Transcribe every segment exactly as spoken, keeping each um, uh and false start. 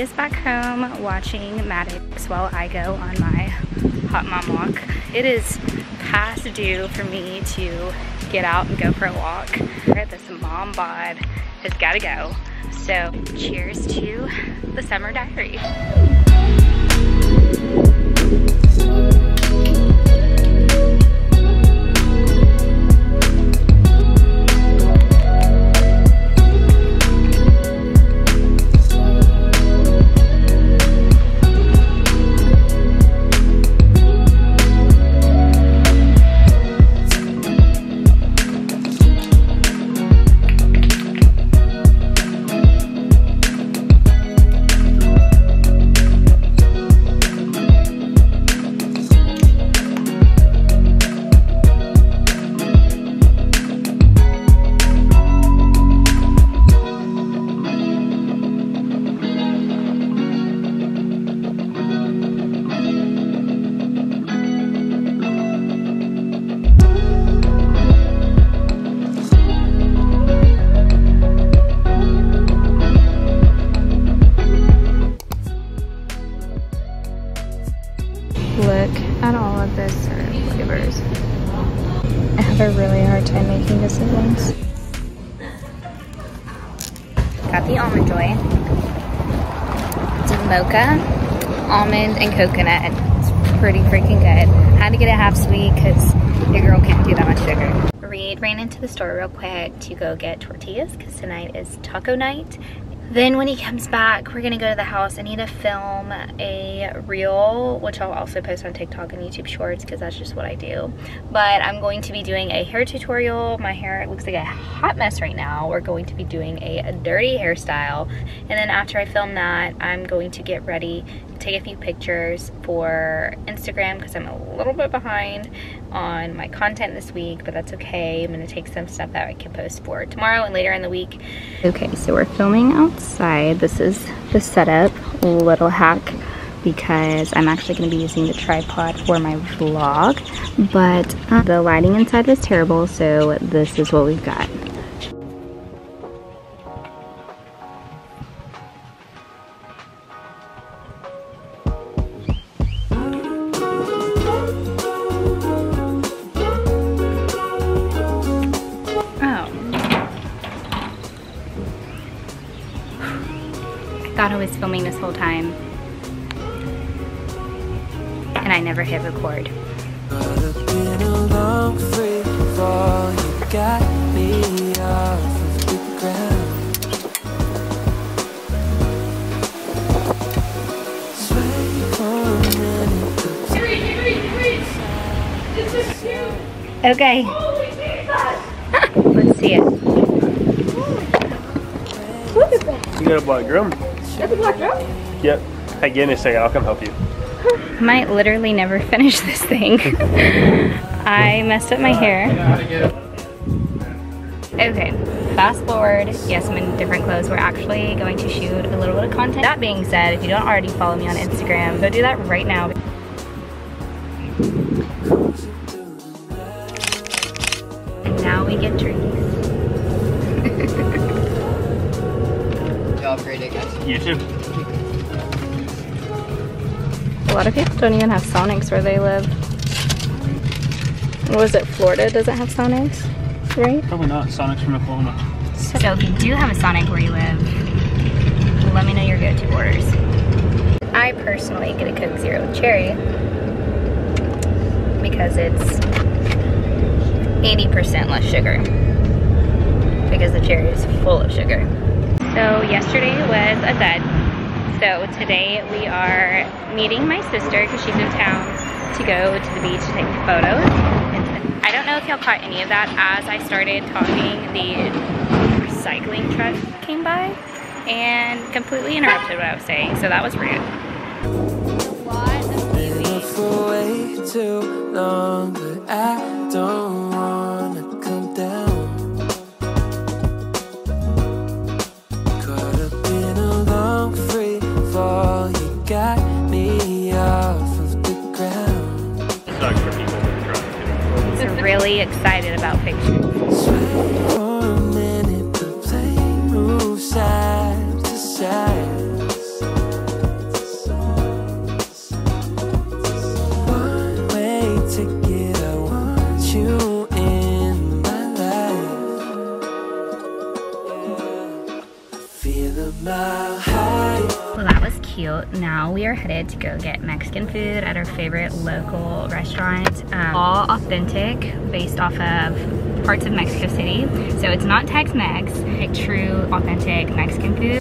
is back home watching Maddox while I go on my hot mom walk. It is past due for me to get out and go for a walk. This mom bod has got to go. So cheers to the Summer Diaries. Look at all of those syrup flavors. I have a really hard time making decisions. Got the Almond Joy. It's a mocha, almond, and coconut. It's pretty freaking good. Had to get it half sweet because your girl can't do that much sugar. Reed ran into the store real quick to go get tortillas because tonight is taco night. Then when he comes back, we're gonna go to the house. I need to film a reel, which I'll also post on TikTok and YouTube Shorts because that's just what I do. But I'm going to be doing a hair tutorial. My hair looks like a hot mess right now. We're going to be doing a dirty hairstyle. And then after I film that, I'm going to get ready, take a few pictures for Instagram because I'm a little bit behind on my content this week, but that's okay. I'm gonna take some stuff that I can post for tomorrow and later in the week. Okay, so we're filming outside. This is the setup, little hack, because I'm actually gonna be using the tripod for my vlog, but uh, the lighting inside was terrible, so this is what we've got. I was filming this whole time and I never hit record. Okay. Let's see it. You got a black drum. That's a black drum? Yep. Hey, give me a second. I'll come help you. I might literally never finish this thing. I messed up my hair. Okay. Fast forward. Yes, I'm in different clothes. We're actually going to shoot a little bit of content. That being said, if you don't already follow me on Instagram, go do that right now. And now we get trees. You too. A lot of people don't even have Sonics where they live. Was it Florida doesn't have Sonics, right? Probably not. Sonics from Oklahoma. So if you do have a Sonic where you live, let me know your go-to orders. I personally get a Coke Zero with cherry because it's eighty percent less sugar because the cherry is full of sugar. So yesterday was a dud. So today we are meeting my sister because she's in town to go to the beach to take photos. And I don't know if y'all caught any of that. As I started talking, the recycling truck came by and completely interrupted what I was saying. So that was rude. Why the baby? For way too long, but I don't wanna come down. Really excited about pictures. For a minute, the plane moves side to side. Well, that was cute. Now we are headed to go get Mexican food at our favorite local restaurant. Um, all authentic, based off of parts of Mexico City. So it's not Tex-Mex, like true, authentic Mexican food.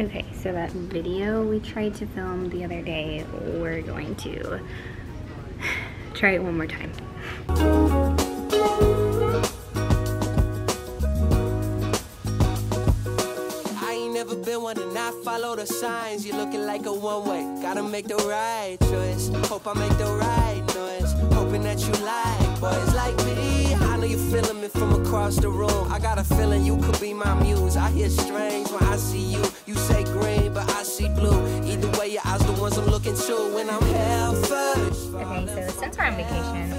Okay, so that video we tried to film the other day, we're going to try it one more time. I ain't never been one to not follow the signs. You're looking like a one-way, gotta make the right choice. Hope I make the right noise, hoping that you like boys like me. I know you're feeling me from across the room. I got a feeling you could be my muse. I hear strange when I see you. You say green, but I see blue. Either way, your eyes the ones I'm looking to when I'm here first. Okay, so since we're on vacation,